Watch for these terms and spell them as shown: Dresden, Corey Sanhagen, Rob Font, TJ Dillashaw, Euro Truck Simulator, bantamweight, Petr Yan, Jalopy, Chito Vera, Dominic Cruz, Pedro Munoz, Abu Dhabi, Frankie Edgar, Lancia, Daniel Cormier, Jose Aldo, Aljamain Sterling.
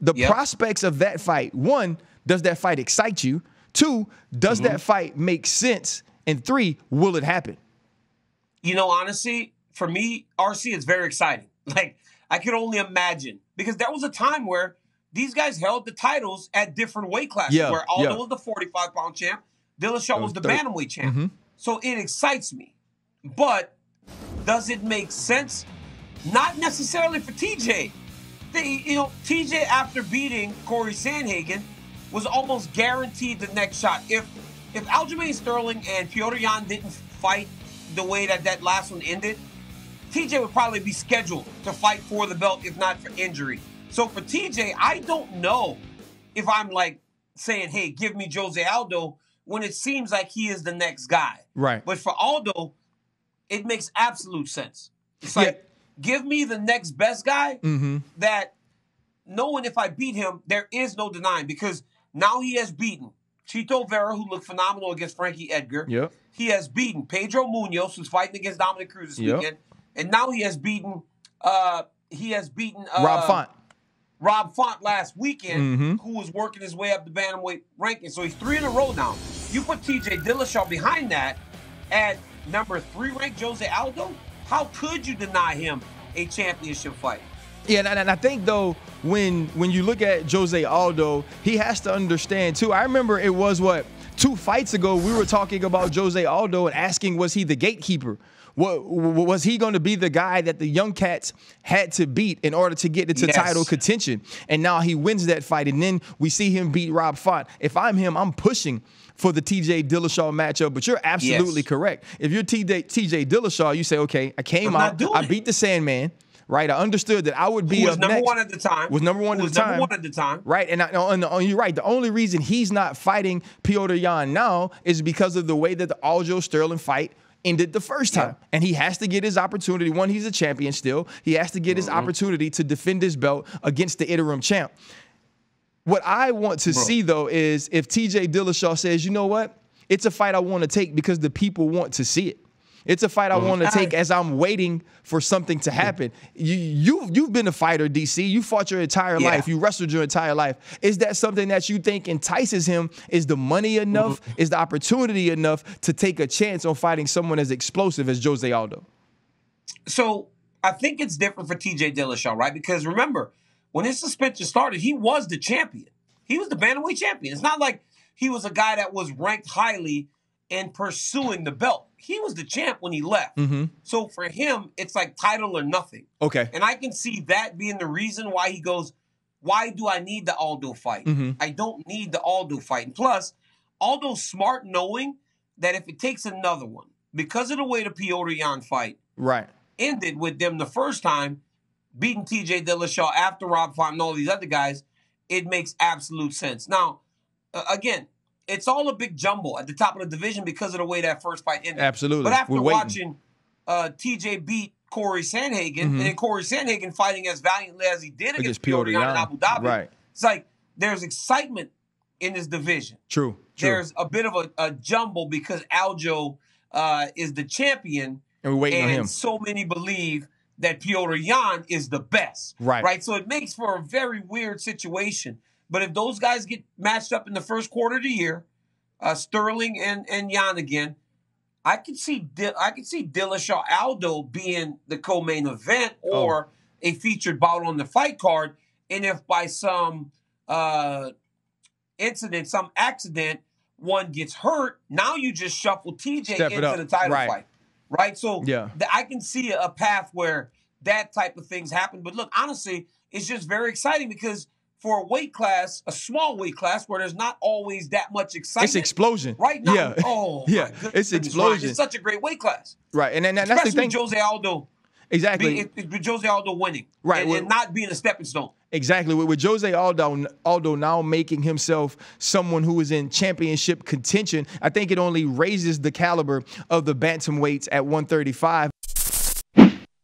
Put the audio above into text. the prospects of that fight, one, does that fight excite you? Two, does that fight make sense? And three, will it happen? You know, honestly, for me, RC is very exciting. Like, I could only imagine. Because there was a time where these guys held the titles at different weight classes, where Aldo was the 45-pound champ, Dillashaw was the bantamweight champ. So it excites me. But does it make sense? Not necessarily for TJ. You know, TJ, after beating Corey Sanhagen, was almost guaranteed the next shot. If Aljamain Sterling and Petr Yan didn't fight the way that that last one ended, TJ would probably be scheduled to fight for the belt, if not for injury. So for TJ, I don't know if I'm like saying, hey, give me Jose Aldo, when it seems like he is the next guy. Right. But for Aldo, it makes absolute sense. It's like, give me the next best guy that, knowing if I beat him, there is no denying, because now he has beaten Chito Vera, who looked phenomenal against Frankie Edgar. He has beaten Pedro Munoz, who's fighting against Dominic Cruz this weekend. And now he has beaten Rob Font. Rob Font last weekend, who was working his way up the bantamweight ranking. So he's 3 in a row now. You put TJ Dillashaw behind that at number 3 ranked Jose Aldo, how could you deny him a championship fight? Yeah, and I think, though, when you look at Jose Aldo, he has to understand, too. I remember it was, what, 2 fights ago, we were talking about Jose Aldo and asking, was he the gatekeeper? Was he going to be the guy that the young cats had to beat in order to get into title contention? And now he wins that fight, and then we see him beat Rob Font. If I'm him, I'm pushing for the TJ Dillashaw matchup, but you're absolutely correct. If you're TJ Dillashaw, you say, okay, I came out, I beat the Sandman. Right, I understood that I would be up next. Was number one at the time. Right, and you're right. The only reason he's not fighting Petr Yan now is because of the way that the Aljo Sterling fight ended the first time, and he has to get his opportunity. One, he's a champion still. He has to get his opportunity to defend his belt against the interim champ. What I want to see, though, is if TJ Dillashaw says, you know what, it's a fight I want to take because the people want to see it. It's a fight I want to take as I'm waiting for something to happen. You've been a fighter, DC. You fought your entire life. You wrestled your entire life. Is that something that you think entices him? Is the money enough? Is the opportunity enough to take a chance on fighting someone as explosive as Jose Aldo? So I think it's different for TJ Dillashaw, right? Because remember, when his suspension started, he was the champion. He was the bantamweight champion. It's not like he was a guy that was ranked highly and pursuing the belt. He was the champ when he left. So for him, it's like title or nothing. And I can see that being the reason why he goes, why do I need the Aldo fight? I don't need the Aldo fight. And plus, Aldo's smart, knowing that if it takes another one, because of the way the Petr Yan fight ended with them the first time, beating TJ Dillashaw after Rob Font and all these other guys, it makes absolute sense. Now, again, it's all a big jumble at the top of the division because of the way that first fight ended. Absolutely. But after watching TJ beat Corey Sanhagen, and then Corey Sanhagen fighting as valiantly as he did against Petr Yan in Abu Dhabi, it's like there's excitement in this division. True. There's a bit of a jumble because Aljo is the champion. And we're waiting on him. And so many believe that Petr Yan is the best. Right. So it makes for a very weird situation. But if those guys get matched up in the first quarter of the year, Sterling and Yan again, I could see Dillashaw Aldo being the co-main event or a featured bout on the fight card. And if by some incident, some accident, one gets hurt, now you just shuffle TJ into the title fight, right? So I can see a path where that type of things happen. But look, honestly, it's just very exciting because for a weight class, a small weight class, where there's not always that much excitement. It's explosion. Right now, my goodness, it's explosion. It's such a great weight class. Right, and that's the thing. Jose Aldo. Exactly. With Jose Aldo winning. Right. And not being a stepping stone. Exactly. With Jose Aldo now making himself someone who is in championship contention, I think it only raises the caliber of the bantamweights at 135.